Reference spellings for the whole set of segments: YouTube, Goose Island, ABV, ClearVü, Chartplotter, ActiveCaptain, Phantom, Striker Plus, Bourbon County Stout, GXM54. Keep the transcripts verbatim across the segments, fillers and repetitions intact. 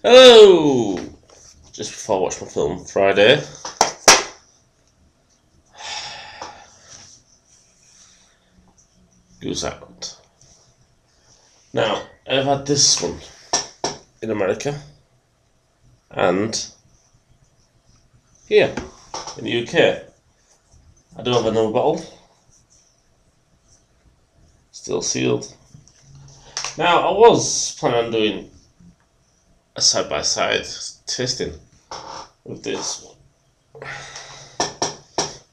Hello! Just before I watch my film Friday. Goose Island. Now, I've had this one in America and here in the U K. I don't have another bottle. Still sealed. Now, I was planning on doing a side-by-side tasting with this one,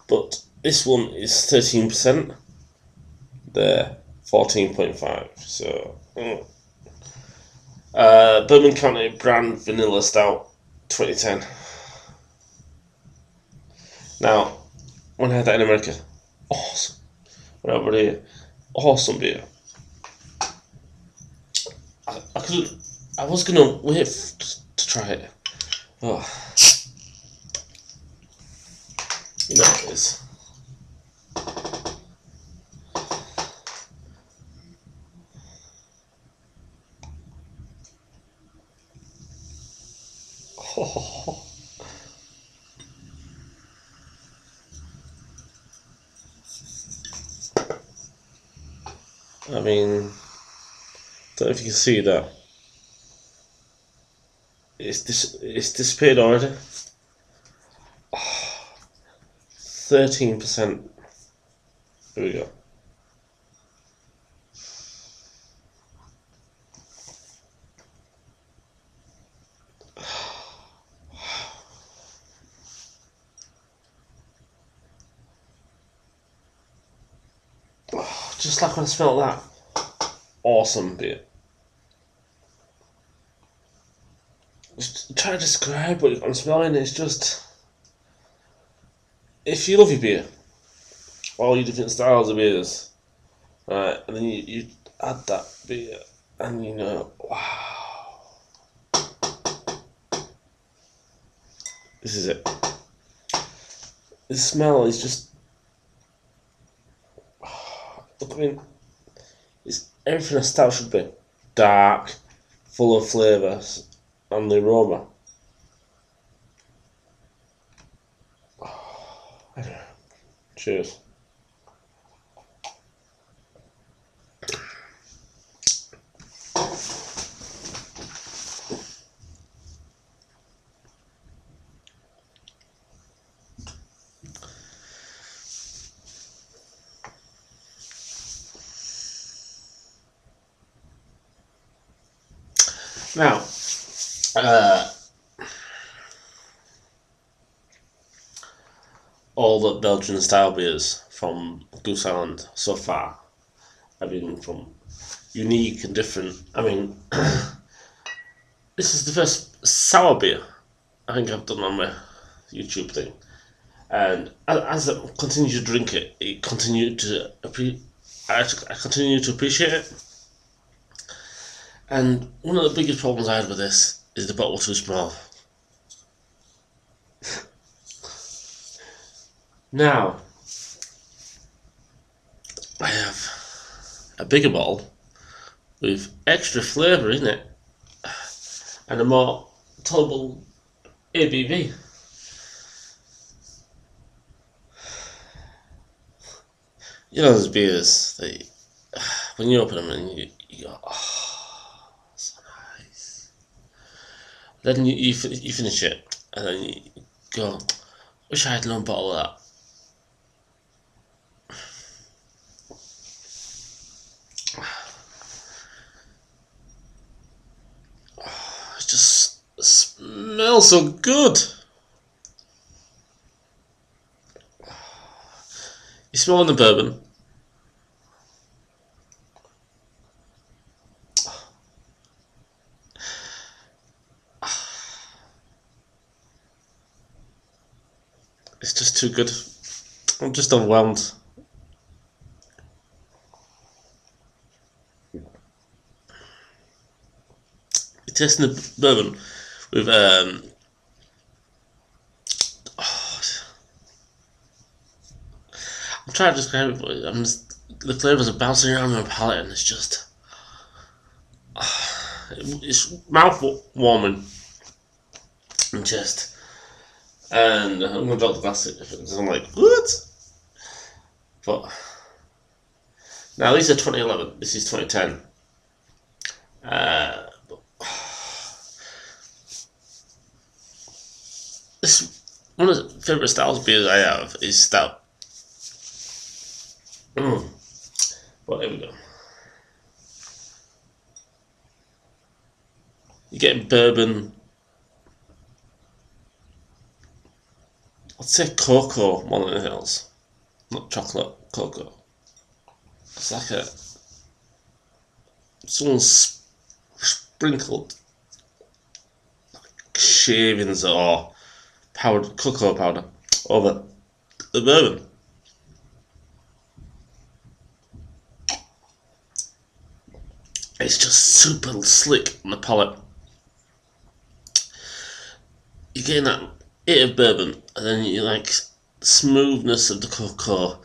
but this one is thirteen percent, they're fourteen point five, so mm. uh, Bourbon County Brand Vanilla Stout twenty ten. Now, when I had that in America, awesome, when I brought it, awesome beer. I, I couldn't. I was gonna wait to try it. Oh, you know what it is. Oh. I mean, don't know if you can see that. It's dis it's disappeared already. Oh, thirteen percent. Here we go. Oh, just like when I smelled that. Awesome beer. Try to describe what I'm smelling. It's just, if you love your beer, all your different styles of beers, right, and then you, you add that beer and you know, wow, this is it. The smell is just, I mean, it's everything a stout should be. Dark, full of flavour, and the aroma. Cheers. Now, Uh, all the Belgian style beers from Goose Island so far have been from unique and different. I mean, this is the first sour beer I think I've done on my YouTube thing, and as I continue to drink it, it continued to I continue to appreciate it. And one of the biggest problems I had with this is the bottle too small. Now, I have a bigger bottle with extra flavour in it and a more tolerable A B V. You know those beers that you, when you open them and you, you go, oh, then you, you, you finish it, and then you go, wish I had another bottle of that. Oh, it just smells so good. You're smelling the bourbon. It's just too good. I'm just overwhelmed. You're tasting the bourbon with um. Oh, I'm trying to describe it, but I'm just, the flavors are bouncing around my palate, and it's just, oh, it's mouth warming. my chest. And I'm going to drop the glass because I'm like, what? But now these are twenty eleven, this is twenty ten. Uh, but, this, one of the favourite styles of beers I have is stout. Mm. But here we go. You're getting bourbon. I'd say cocoa more than anything else. Not chocolate, cocoa. It's like a someone sp sprinkled like shavings or powdered cocoa powder over the bourbon. It's just super slick on the palate. You're getting that hit of bourbon, and then you like smoothness of the cocoa,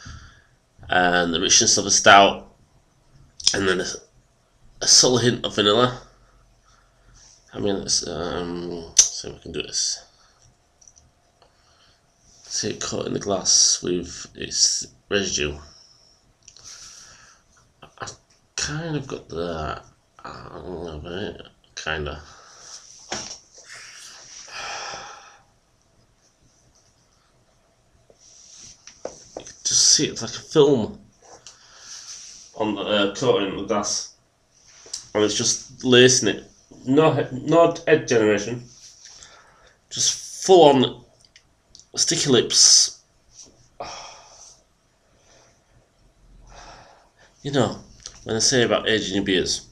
and the richness of the stout, and then a, a subtle hint of vanilla. I mean, let's um, let's see if we can do this. See it caught in the glass with its residue. I've kind of got that a little bit, kind of. Just see it's like a film on the uh, coating the glass, and it's just lacing it. No, no head generation. Just full on sticky lips. You know when they say about aging your beers,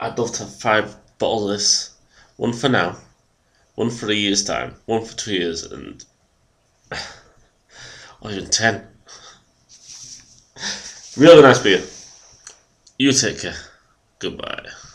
I'd love to have five bottles of this. One for now, one for a year's time, one for two years, and. Or even ten. Really nice beer. You take care. Goodbye.